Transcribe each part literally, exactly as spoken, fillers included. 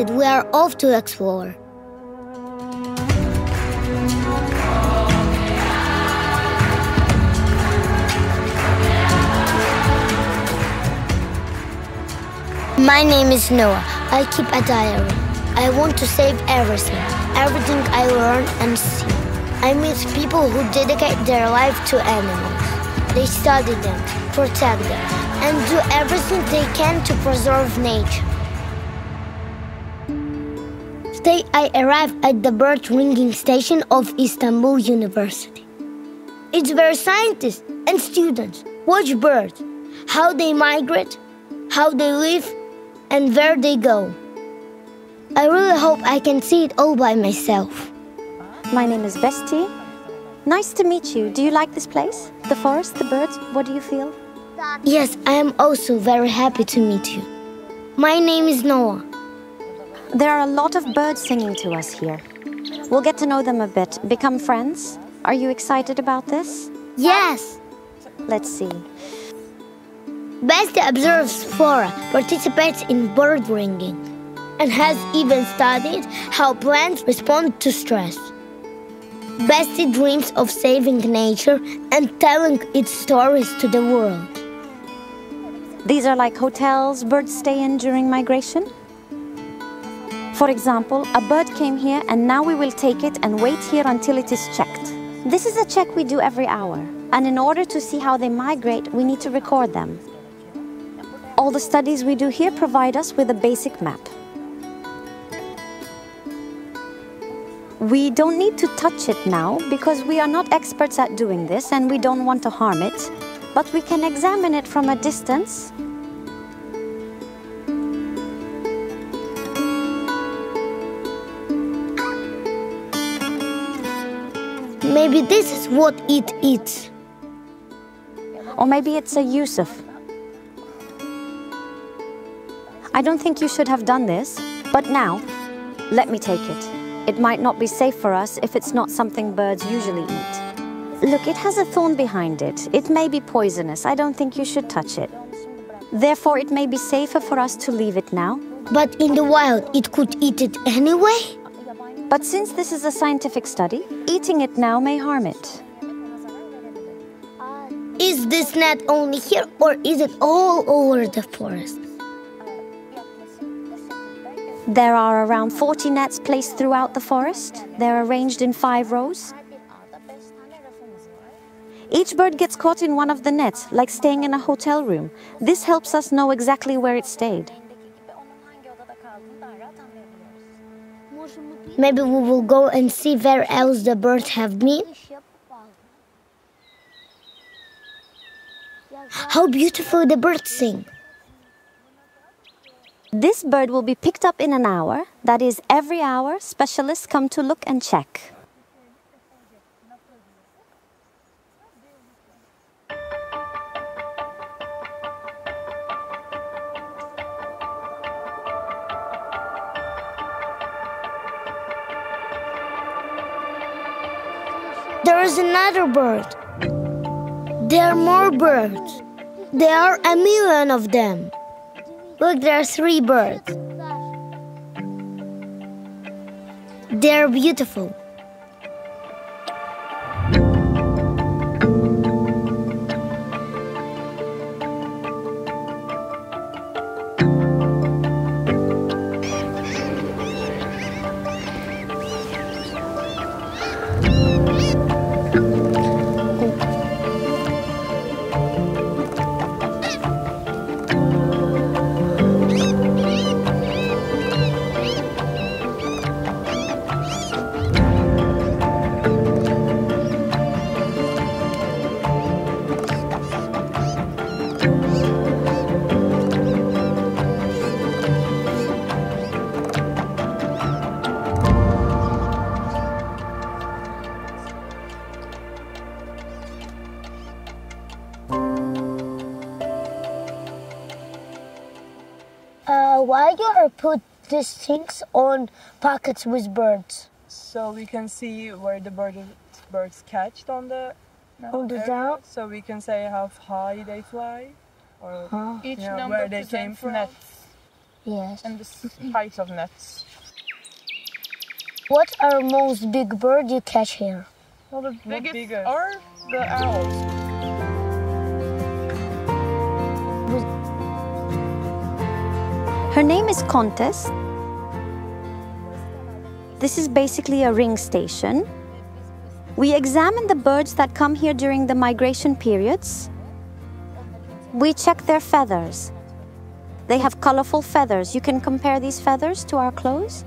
excited we are off to explore. My name is Noah. I keep a diary. I want to save everything, everything I learn and see. I meet people who dedicate their life to animals. They study them, protect them, and do everything they can to preserve nature. Today I arrived at the bird ringing station of Istanbul University. It's where scientists and students watch birds, how they migrate, how they live, and where they go. I really hope I can see it all by myself. My name is Besti. Nice to meet you. Do you like this place? The forest, the birds, what do you feel? Yes, I am also very happy to meet you. My name is Noah. There are a lot of birds singing to us here. We'll get to know them a bit, become friends. Are you excited about this? Yes. Let's see. Besti observes flora, participates in bird ringing, and has even studied how plants respond to stress. Besti dreams of saving nature and telling its stories to the world. These are like hotels birds stay in during migration. For example, a bird came here and now we will take it and wait here until it is checked. This is a check we do every hour, and in order to see how they migrate, we need to record them. All the studies we do here provide us with a basic map. We don't need to touch it now because we are not experts at doing this and we don't want to harm it, but we can examine it from a distance. Maybe this is what it eats. Or maybe it's a Yusuf. I don't think you should have done this, but now, let me take it. It might not be safe for us if it's not something birds usually eat. Look, it has a thorn behind it. It may be poisonous. I don't think you should touch it. Therefore, it may be safer for us to leave it now. But in the wild, it could eat it anyway? But since this is a scientific study, eating it now may harm it. Is this net only here, or is it all over the forest? There are around forty nets placed throughout the forest. They're arranged in five rows. Each bird gets caught in one of the nets, like staying in a hotel room. This helps us know exactly where it stayed. Maybe we will go and see where else the birds have been. How beautiful the birds sing. This bird will be picked up in an hour. That is, every hour, specialists come to look and check. There is another bird. There are more birds. There are a million of them. Look, there are three birds. They are beautiful. Why you put these things on pockets with birds? So we can see where the bird, birds catched on the on the ground. So we can say how high they fly, or huh. Each you know, number where they came from. Nets. Yes. And the height of nets. What are most big bird you catch here? Well, the biggest, the biggest are the owls. Her name is Contes. This is basically a ring station. We examine the birds that come here during the migration periods. We check their feathers. They have colorful feathers. You can compare these feathers to our clothes.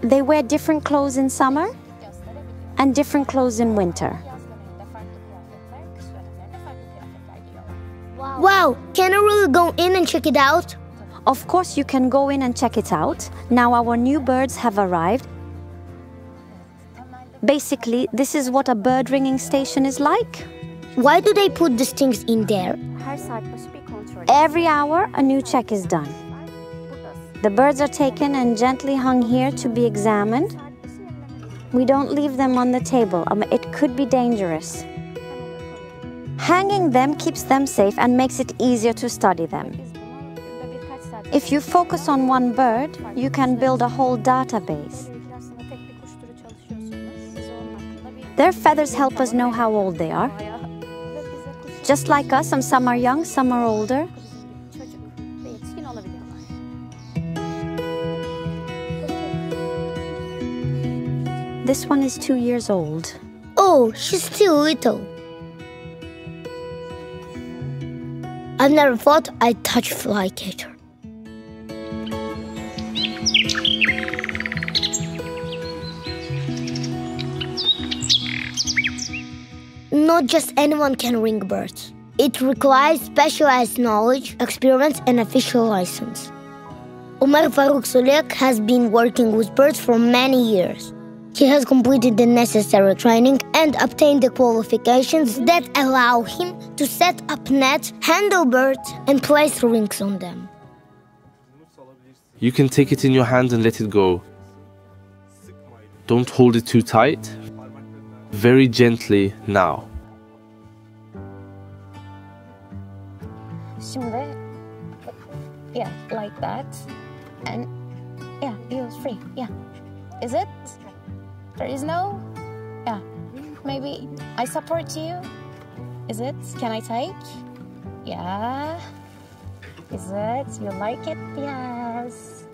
They wear different clothes in summer and different clothes in winter. Wow, can I really go in and check it out? Of course you can go in and check it out. Now our new birds have arrived. Basically, this is what a bird ringing station is like. Why do they put these things in there? Every hour, a new check is done. The birds are taken and gently hung here to be examined. We don't leave them on the table. It could be dangerous. Hanging them keeps them safe and makes it easier to study them. If you focus on one bird, you can build a whole database. Their feathers help us know how old they are. Just like us, some, some are young, some are older. This one is two years old. Oh, she's still little. I've never thought I'd touch a flycatcher. Not just anyone can ring birds. It requires specialized knowledge, experience, and official license. Omar Farooq Soleak has been working with birds for many years. He has completed the necessary training and obtained the qualifications that allow him to set up nets, handle birds, and place rings on them. You can take it in your hand and let it go. Don't hold it too tight. Very gently now. Yeah, like that. And yeah, it was free. Yeah. Is it? There is no? Yeah. Maybe I support you. Is it? Can I take? Yeah. Is it? You like it? Yes.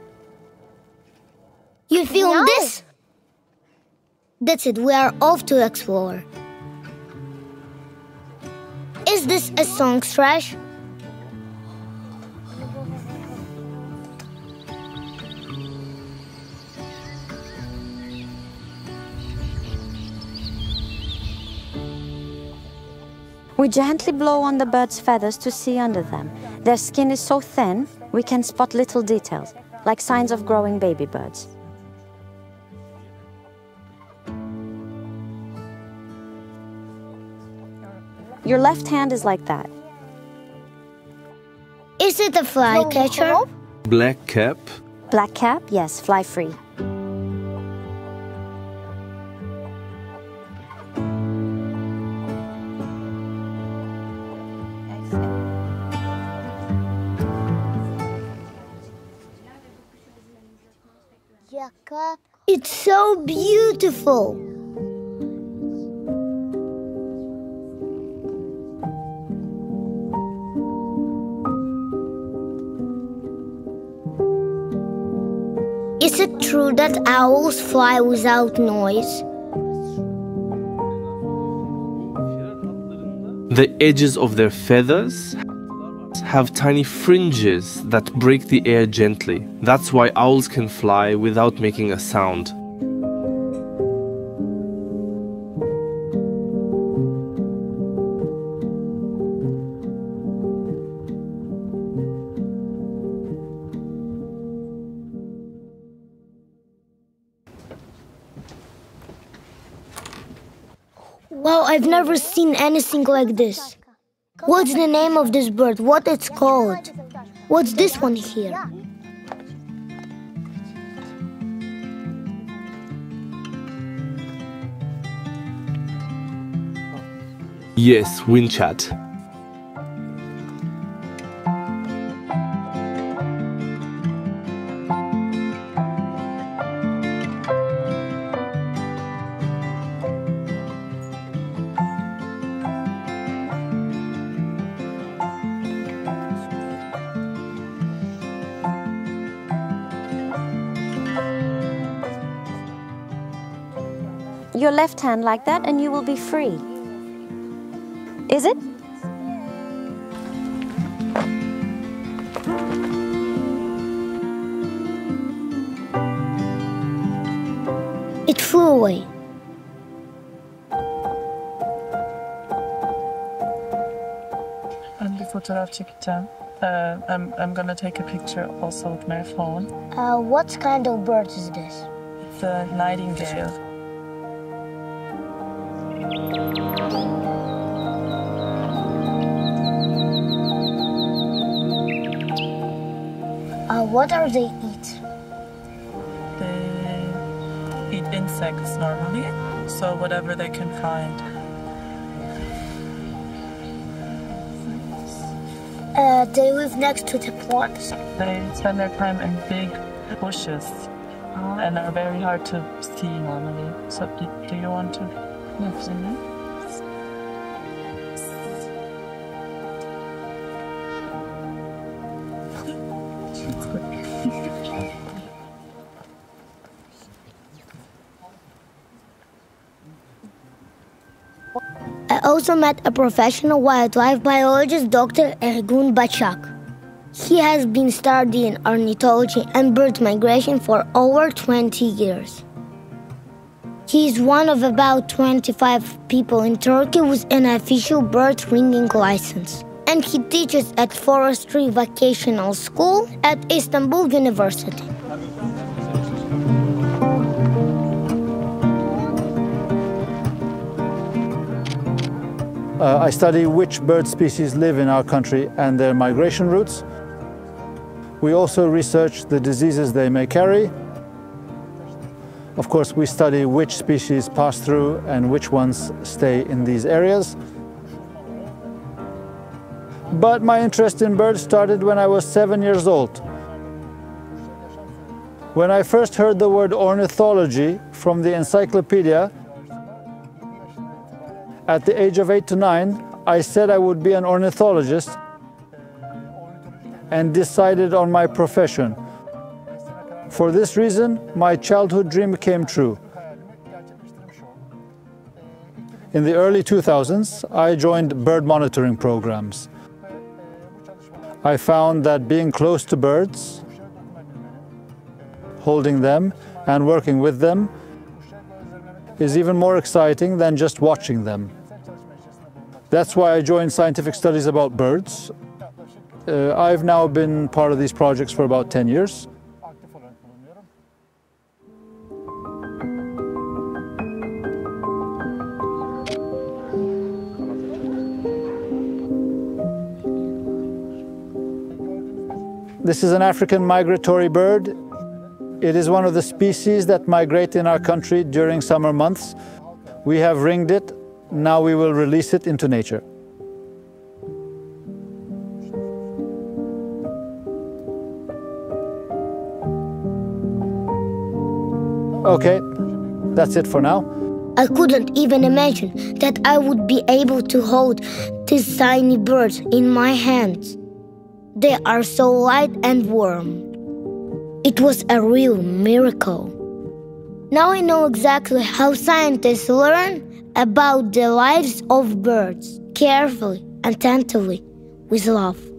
You filmed no. this? That's it, we are off to explore. Is this a song thrush? We gently blow on the bird's feathers to see under them. Their skin is so thin, we can spot little details, like signs of growing baby birds. Your left hand is like that. Is it a flycatcher? Black cap. Black cap, yes, fly free. It's so beautiful. Is it true that owls fly without noise? The edges of their feathers have tiny fringes that break the air gently. That's why owls can fly without making a sound. Wow, I've never seen anything like this. What's the name of this bird? What it's called? What's this one here? Yes, windchat. your left hand like that and you will be free. Is it? It flew away. And before I take time, uh, I'm I'm gonna take a picture also with my phone. Uh, what kind of bird is this? It's a nightingale. Uh, what are they eat? They eat insects normally, so whatever they can find. Uh, they live next to the plants. They spend their time in big bushes oh. and are very hard to see normally. So do, do you want to lift them in? I also met a professional wildlife biologist, Doctor Ergun Bacak. He has been studying ornithology and bird migration for over twenty years. He is one of about twenty-five people in Turkey with an official bird ringing license. And he teaches at Forestry Vocational School at Istanbul University. Uh, I study which bird species live in our country and their migration routes. We also research the diseases they may carry. Of course, we study which species pass through and which ones stay in these areas. But my interest in birds started when I was seven years old. When I first heard the word ornithology from the encyclopedia, at the age of eight to nine, I said I would be an ornithologist and decided on my profession. For this reason, my childhood dream came true. In the early two thousands, I joined bird monitoring programs. I found that being close to birds, holding them and working with them, is even more exciting than just watching them. That's why I joined scientific studies about birds. Uh, I've now been part of these projects for about ten years. This is an African migratory bird. It is one of the species that migrate in our country during summer months. We have ringed it, now we will release it into nature. Okay, that's it for now. I couldn't even imagine that I would be able to hold these tiny birds in my hands. They are so light and warm. It was a real miracle. Now I know exactly how scientists learn about the lives of birds, carefully and attentively, with love.